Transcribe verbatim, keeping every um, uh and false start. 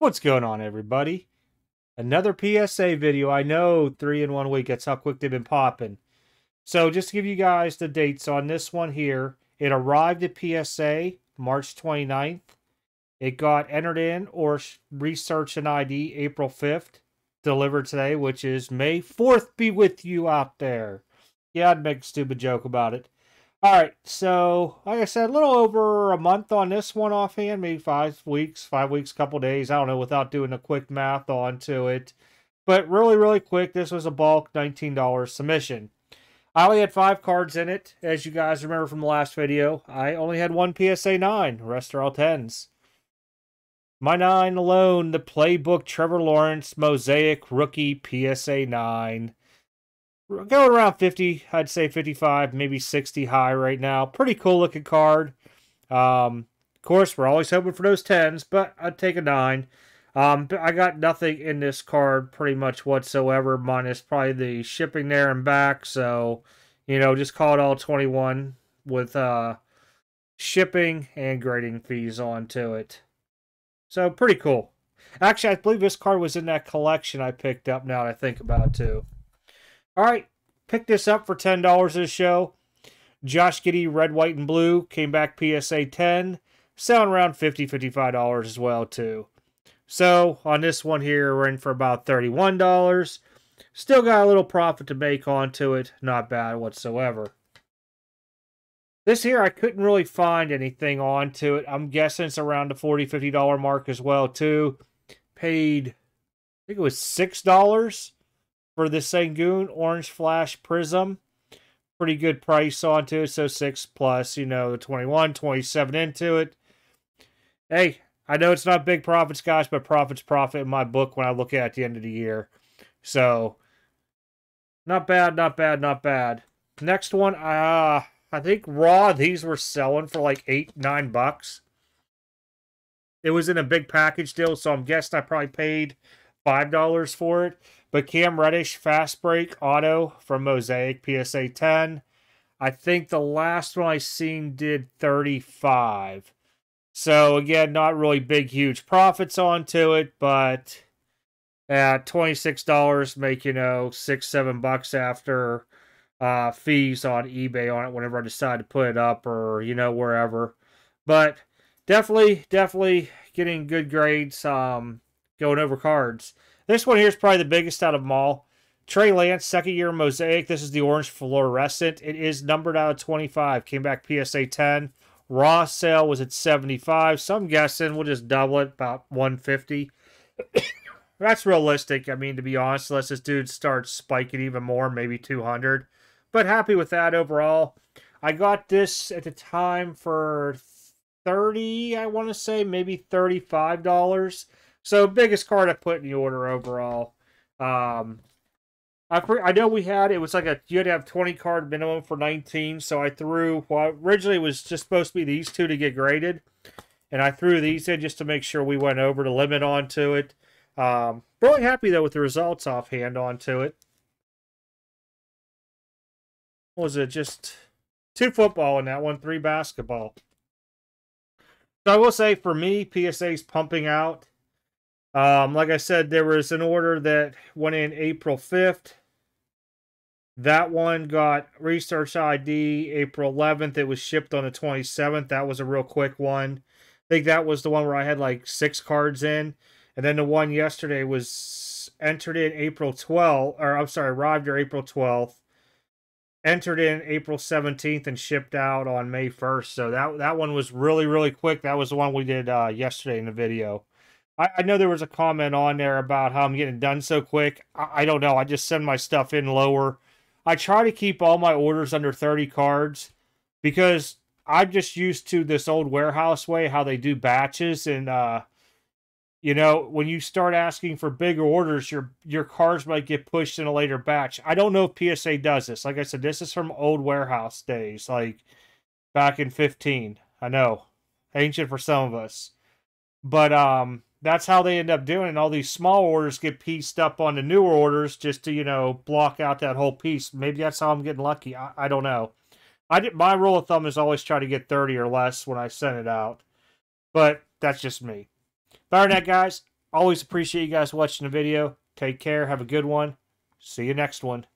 What's going on, everybody? Another P S A video. I know three in one week. That's how quick they've been popping. So just to give you guys the dates on this one here, it arrived at P S A March twenty-ninth. It got entered in or research and I D April fifth. Delivered today, which is May fourth. Be with you out there. Yeah, I'd make a stupid joke about it. All right, so like I said, a little over a month on this one offhand, maybe five weeks, five weeks, couple days. I don't know without doing a quick math onto it. But really, really quick, this was a bulk nineteen dollar submission. I only had five cards in it. As you guys remember from the last video, I only had one P S A nine. The rest are all tens. My nine alone, the Playbook Trevor Lawrence Mosaic Rookie P S A nine. Going around fifty, I'd say fifty-five, maybe sixty high right now. Pretty cool looking card. Um, of course, we're always hoping for those tens, but I'd take a nine. Um, but I got nothing in this card pretty much whatsoever, minus probably the shipping there and back. So, you know, just call it all twenty-one with uh, shipping and grading fees onto it. So, pretty cool. Actually, I believe this card was in that collection I picked up now that I think about it, too. All right, pick this up for ten dollars this show. Josh Giddey, red, white, and blue, came back P S A ten. Selling around fifty dollars, fifty-five dollars as well, too. So, on this one here, we're in for about thirty-one dollars. Still got a little profit to make onto it. Not bad whatsoever. This here, I couldn't really find anything onto it. I'm guessing it's around the forty dollars, fifty dollar mark as well, too. Paid, I think it was six dollars. For the Sangoon Orange Flash Prism. Pretty good price onto it. So six plus, you know, the twenty-one, twenty-seven into it. Hey, I know it's not big profits, guys, but profits profit in my book when I look at, it at the end of the year. So, not bad, not bad, not bad. Next one, uh, I think raw, these were selling for like eight, nine bucks. It was in a big package deal, so I'm guessing I probably paid five dollars for it. But Cam Reddish, Fast Break, Auto from Mosaic, P S A ten. I think the last one I seen did thirty-five. So, again, not really big, huge profits onto it, but at twenty-six dollars, make, you know, six, seven bucks after uh, fees on eBay on it whenever I decide to put it up or, you know, wherever. But definitely, definitely getting good grades um, going over cards. This one here is probably the biggest out of them all. Trey Lance, second year Mosaic. This is the orange fluorescent. It is numbered out of twenty-five. Came back P S A ten. Raw sale was at seventy-five. So I'm guessing we'll just double it, about one fifty. That's realistic. I mean, to be honest, unless this dude starts spiking even more, maybe two hundred. But happy with that overall. I got this at the time for thirty dollars, I want to say, maybe thirty-five dollars. So, biggest card I put in the order overall. Um, I pre I know we had, it was like a, you had to have twenty card minimum for nineteen. So, I threw, well, originally it was just supposed to be these two to get graded. And I threw these in just to make sure we went over the limit onto it. Um, really happy, though, with the results offhand onto it. What was it? Just two football in that one, three basketball. So, I will say, for me, P S A's pumping out. Um, like I said, there was an order that went in April fifth. That one got research I D April eleventh. It was shipped on the twenty-seventh. That was a real quick one. I think that was the one where I had like six cards in. And then the one yesterday was entered in April twelfth. Or I'm sorry, arrived here April twelfth. Entered in April seventeenth and shipped out on May first. So that, that one was really, really quick. That was the one we did uh, yesterday in the video. I know there was a comment on there about how I'm getting it done so quick. I don't know. I just send my stuff in lower. I try to keep all my orders under thirty cards because I'm just used to this old warehouse way, how they do batches. And, uh, you know, when you start asking for bigger orders, your your cards might get pushed in a later batch. I don't know if P S A does this. Like I said, this is from old warehouse days, like back in fifteen. I know. Ancient for some of us. But, um... that's how they end up doing it. All these small orders get pieced up on the newer orders just to, you know, block out that whole piece. Maybe that's how I'm getting lucky. I, I don't know. I did, my rule of thumb is always try to get thirty or less when I send it out. But that's just me. But all right, guys. Always appreciate you guys watching the video. Take care. Have a good one. See you next one.